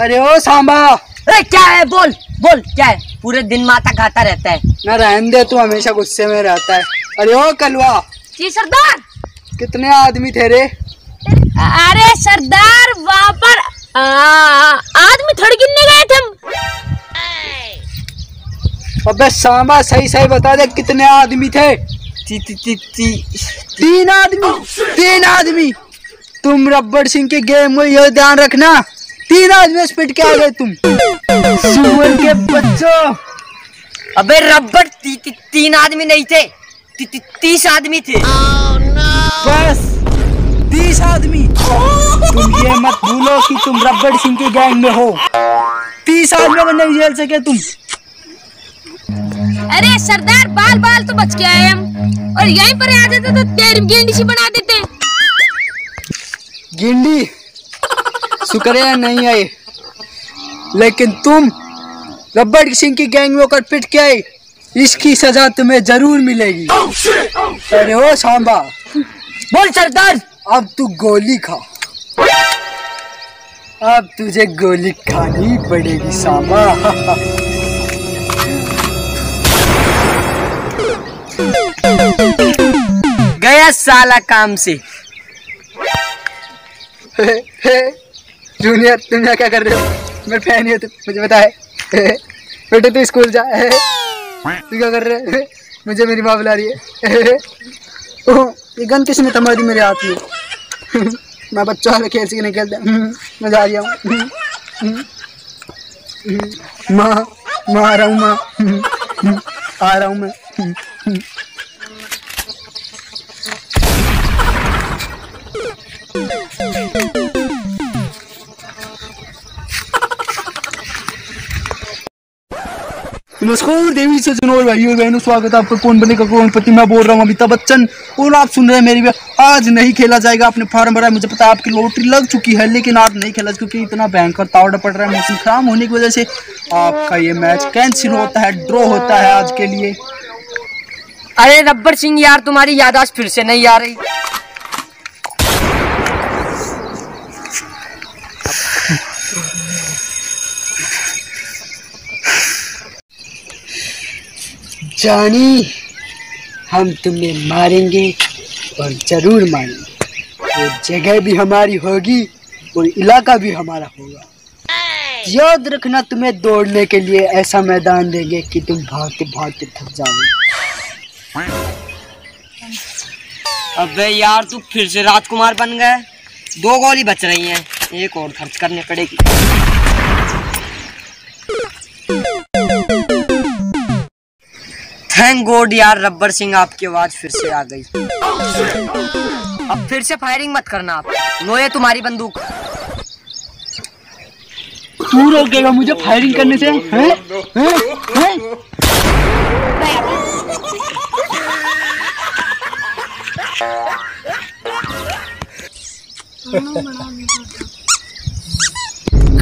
अरे ओ सांबा, अरे क्या है, बोल बोल क्या है, पूरे दिन माता खाता रहता है ना। रहन दे, तू हमेशा गुस्से में रहता है। अरे ओ कलवा। जी सरदार। कितने आदमी थे रे? अरे सरदार वहाँ पर आदमी थोड़ी गिनने गए थे हम। अबे सांबा सही सही बता दे कितने आदमी थे? ती, ती, ती, ती, तीन आदमी। तीन आदमी। तुम रब्बड़ सिंह के गेम में यह ध्यान रखना, तीन आदमी स्पीड के आ गए तुम सुअर के बच्चों। अबे रब्बड़ तीन आदमी नहीं थे, 30 आदमी थे। बस 30 आदमी। तुम ये मत भूलो कि तुम रब्बड़ सिंह की गैंग में हो। 30 आदमी में नहीं झेल सके तुम। अरे सरदार बाल बाल तो बच के आए हम, और यहीं पर आ जाते तो तेरी गेंडी सी बना देते। गेंडी शुक्रिया नहीं आई, लेकिन तुम रब्बड़ सिंह की गैंग में होकर पिट के आई, इसकी सजा तुम्हें जरूर मिलेगी। अरे ओ सांबा। बोल सरदार। अब तू गोली खा, अब तुझे गोली खानी पड़ेगी सांबा। गया साला काम से। जूनियर तुम क्या कर रहे हो? मैं फैन ही हूँ, मुझे पता है। बेटे तू स्कूल जा। तू क्या कर रहे है? मुझे मेरी माँ बुला रही है। ओह, ये गन किसने थमा दी मेरे हाथ में? मैं बच्चों वाले खेल सीखने खेलता मजा आ गया हूँ। माँ माँ आ रहा हूँ, माँ आ रहा हूँ मैं। नमस्कार देवी सज्जनों और भाइयों बहनों, स्वागत है आपका कौन बनेगा करोड़पति। मैं बोल रहा हूँ अमिताभ बच्चन, और आप सुन रहे हैं मेरी। आज नहीं खेला जाएगा, आपने फॉर्म भरा है, मुझे पता है आपकी लॉटरी लग चुकी है, लेकिन आज नहीं खेला क्योंकि इतना भयंकर तावड़ा पड़ रहा है। मौसम खराब होने की वजह से आपका ये मैच कैंसिल होता है, ड्रॉ होता है आज के लिए। अरे रब्बड़ सिंह यार, तुम्हारी याददाश्त फिर से नहीं आ रही। जानी हम तुम्हें मारेंगे और जरूर मारेंगे। वो जगह भी हमारी होगी और इलाका भी हमारा होगा। याद रखना, तुम्हें दौड़ने के लिए ऐसा मैदान देंगे कि तुम भागते भागते थक जाओगे। अबे यार तू फिर से राजकुमार बन गया। 2 गोली बच रही हैं, एक और खर्च करनी पड़ेगी। थैंक गॉड यार, रब्बड़ सिंह आपकी आवाज फिर से आ गई। अब फिर से फायरिंग मत करना आप, लो ये तुम्हारी बंदूक। तू रोकेगा मुझे फायरिंग करने से? हैं? हैं? हैं?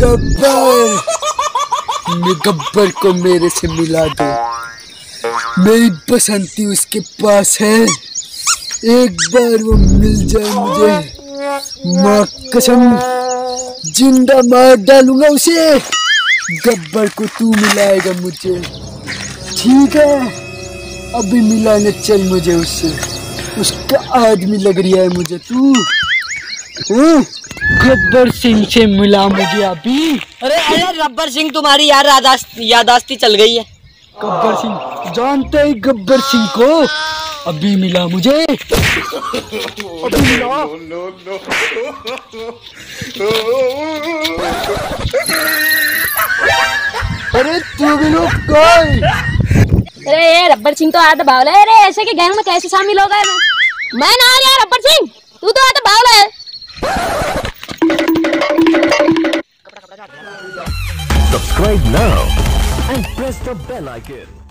गब्बर, गब्बर को मेरे से मिला दो। मेरी बसंती उसके पास है, एक बार वो मिल जाए मुझे, माँ कसम जिंदा मार डालूंगा उसे। गब्बर को तू मिलाएगा मुझे, ठीक है? अभी मिलाने चल मुझे उससे, उसका आदमी लग रही है मुझे तू। गब्बर सिंह से मिला मुझे अभी। अरे अरे रब्बड़ सिंह, तुम्हारी यार याददाश्ती चल गई है। गब्बर सिंह जानते ही गब्बर सिंह को, अभी मिला मुझे, अभी मिला। अरे तू भी लोग कौन? अरे ये रब्बड़ सिंह तो आधा बावला है। अरे ऐसे के गैंग में कैसे शामिल हो गए? मैं ना यार रब्बड़ सिंह, तू तो आधा बावला है। Subscribe now and press the bell icon.